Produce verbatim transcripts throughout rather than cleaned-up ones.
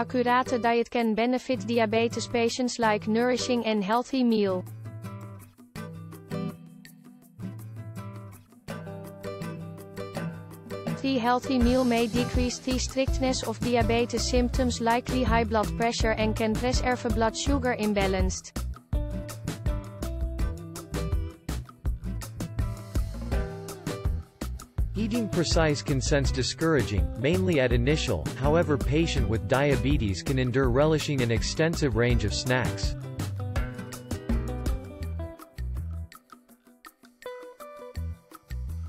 accurate diet can benefit diabetes patients like nourishing and healthy meal. The healthy meal may decrease the strictness of diabetes symptoms likely high blood pressure and can preserve blood sugar imbalanced. Eating precise can sense discouraging, mainly at initial, however patient with diabetes can endure relishing an extensive range of snacks.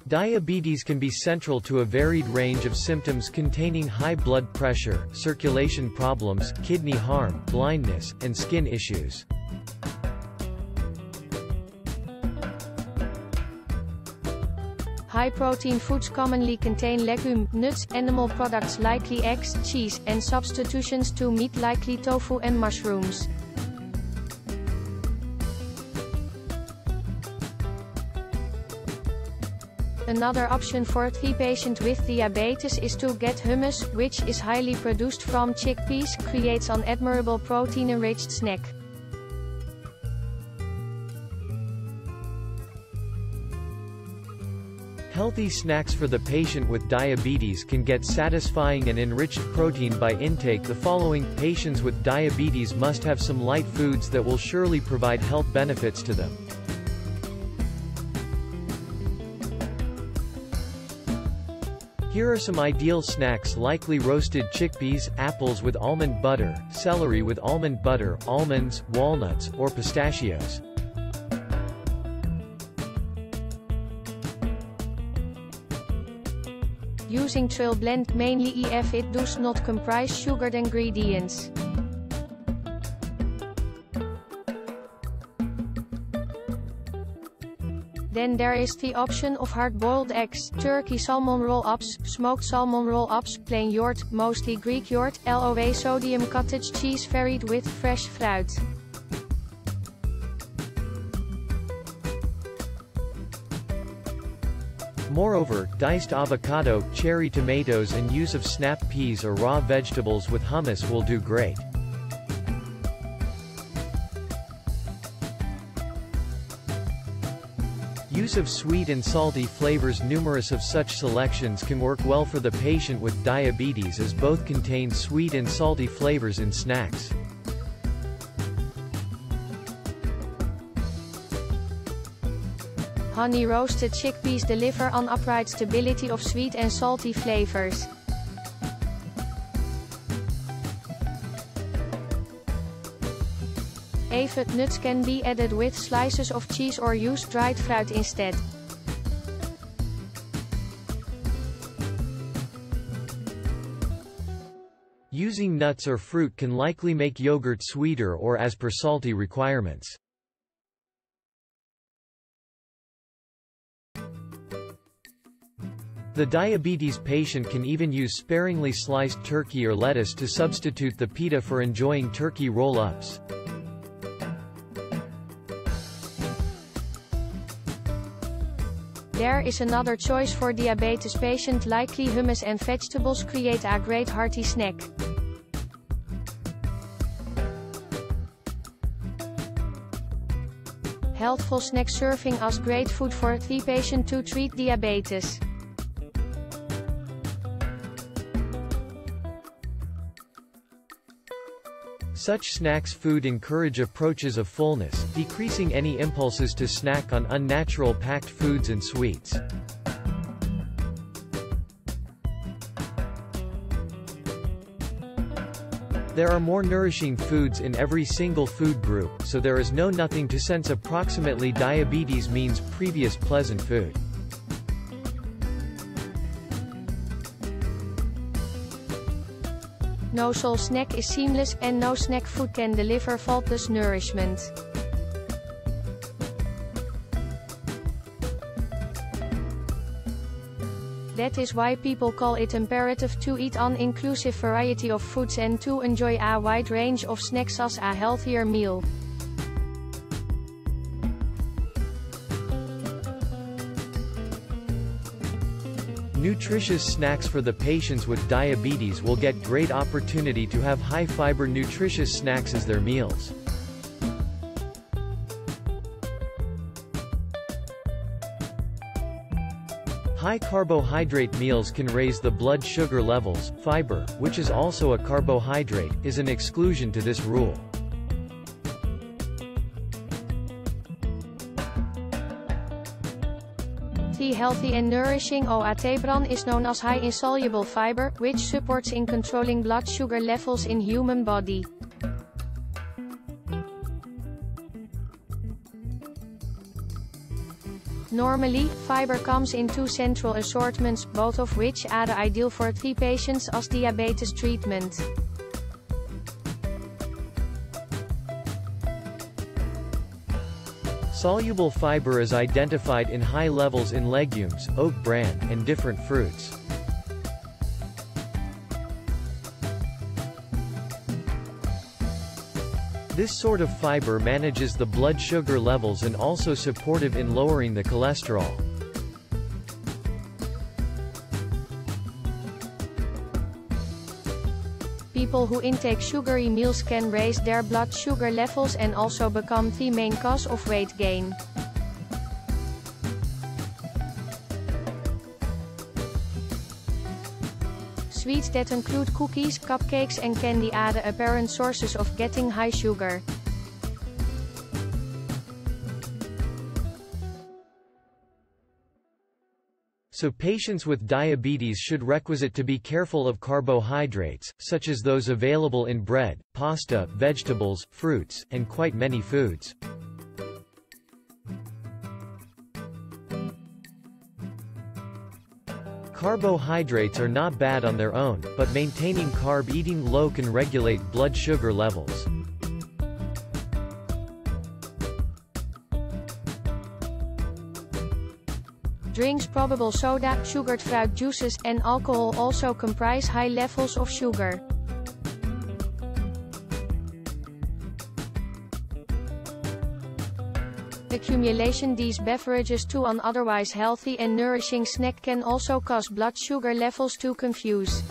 Diabetes can be central to a varied range of symptoms containing high blood pressure, circulation problems, kidney harm, blindness, and skin issues. High-protein foods commonly contain legume, nuts, animal products likely eggs, cheese, and substitutions to meat likely tofu and mushrooms. Another option for the patient with diabetes is to get hummus, which is highly produced from chickpeas, creates an admirable protein-enriched snack. Healthy snacks for the patient with diabetes can get satisfying and enriched protein by intake. The following patients with diabetes must have some light foods that will surely provide health benefits to them. Here are some ideal snacks: likely roasted chickpeas, apples with almond butter, celery with almond butter, almonds, walnuts, or pistachios. Using trail blend mainly if it does not comprise sugared ingredients. Then there is the option of hard-boiled eggs, turkey salmon roll-ups, smoked salmon roll-ups, plain yoghurt, mostly Greek yoghurt, low sodium cottage cheese varied with fresh fruit. Moreover, diced avocado, cherry tomatoes and use of snap peas or raw vegetables with hummus will do great. Use of sweet and salty flavors. Numerous of such selections can work well for the patient with diabetes as both contain sweet and salty flavors in snacks. Honey roasted chickpeas deliver an upright stability of sweet and salty flavors. Aphid nuts can be added with slices of cheese or use dried fruit instead. Using nuts or fruit can likely make yogurt sweeter or as per salty requirements. The diabetes patient can even use sparingly sliced turkey or lettuce to substitute the pita for enjoying turkey roll-ups. There is another choice for diabetes patient: likely hummus and vegetables create a great hearty snack. Healthful snacks serving as great food for the patient to treat diabetes. Such snacks food encourage approaches of fullness, decreasing any impulses to snack on unnatural packed foods and sweets. There are more nourishing foods in every single food group, so there is no nothing to sense approximately diabetes means previous pleasant food. No sole snack is seamless, and no snack food can deliver faultless nourishment. That is why people call it imperative to eat an inclusive variety of foods and to enjoy a wide range of snacks as a healthier meal. Nutritious snacks for the patients with diabetes will get great opportunity to have high-fiber nutritious snacks as their meals. High carbohydrate meals can raise the blood sugar levels. Fiber, which is also a carbohydrate, is an exclusion to this rule. The healthy and nourishing oatbran is known as high insoluble fiber, which supports in controlling blood sugar levels in human body. Normally, fiber comes in two central assortments, both of which are ideal for the patients as diabetes treatment. Soluble fiber is identified in high levels in legumes, oat bran, and different fruits. This sort of fiber manages the blood sugar levels and also supportive in lowering the cholesterol. People who intake sugary meals can raise their blood sugar levels and also become the main cause of weight gain. Sweets that include cookies, cupcakes and candy are the apparent sources of getting high sugar. So patients with diabetes should requisite to be careful of carbohydrates, such as those available in bread, pasta, vegetables, fruits, and quite many foods. Carbohydrates are not bad on their own, but maintaining carb eating low can regulate blood sugar levels. Drinks probable soda, sugared fruit juices, and alcohol also comprise high levels of sugar. Accumulation these beverages to an otherwise healthy and nourishing snack can also cause blood sugar levels to confuse.